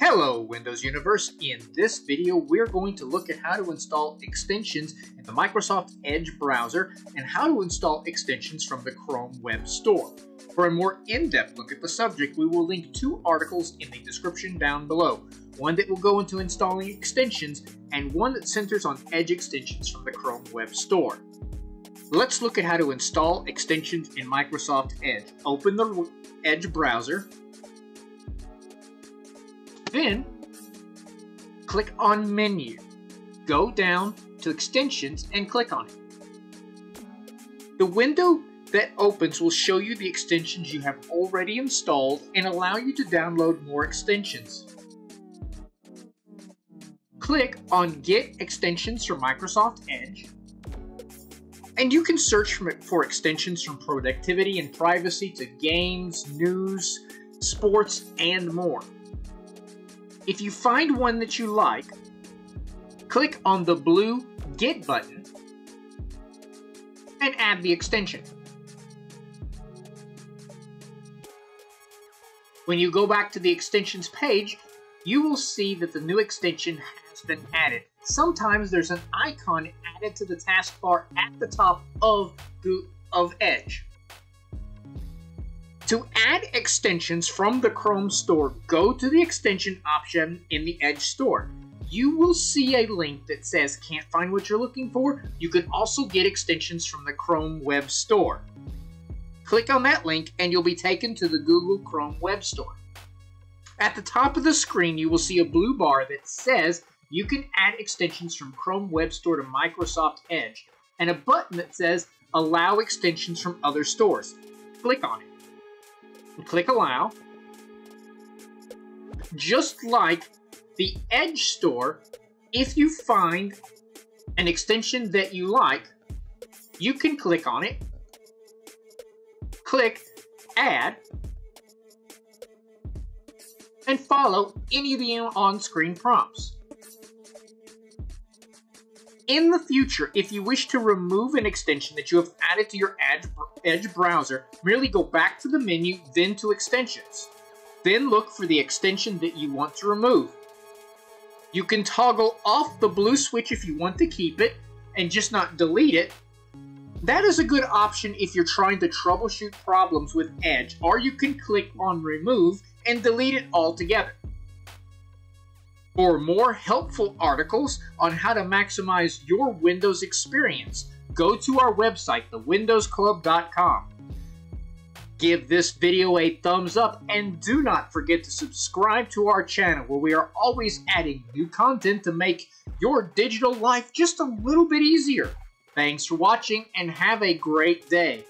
Hello Windows Universe, in this video we're going to look at how to install extensions in the Microsoft Edge browser and how to install extensions from the Chrome Web Store. For a more in-depth look at the subject, we will link two articles in the description down below, one that will go into installing extensions and one that centers on Edge extensions from the Chrome Web Store. Let's look at how to install extensions in Microsoft Edge. Open the Edge browser. Then, click on Menu, go down to Extensions and click on it. The window that opens will show you the extensions you have already installed and allow you to download more extensions. Click on Get Extensions from Microsoft Edge, and you can search for extensions from productivity and privacy to games, news, sports, and more. If you find one that you like, click on the blue Get button and add the extension. When you go back to the extensions page, you will see that the new extension has been added. Sometimes there's an icon added to the taskbar at the top of Edge. To add extensions from the Chrome Store, go to the extension option in the Edge Store. You will see a link that says, "Can't find what you're looking for?" You can also get extensions from the Chrome Web Store. Click on that link and you'll be taken to the Google Chrome Web Store. At the top of the screen, you will see a blue bar that says you can add extensions from Chrome Web Store to Microsoft Edge, and a button that says, "Allow extensions from other stores." Click on it. Click Allow. Just like the Edge Store, if you find an extension that you like, you can click on it, click Add, and follow any of the on-screen prompts. In the future, if you wish to remove an extension that you have added to your Edge browser, merely go back to the menu, then to Extensions. Then look for the extension that you want to remove. You can toggle off the blue switch if you want to keep it and just not delete it. That is a good option if you're trying to troubleshoot problems with Edge, or you can click on Remove and delete it altogether. For more helpful articles on how to maximize your Windows experience, go to our website, thewindowsclub.com. Give this video a thumbs up and do not forget to subscribe to our channel, where we are always adding new content to make your digital life just a little bit easier. Thanks for watching and have a great day.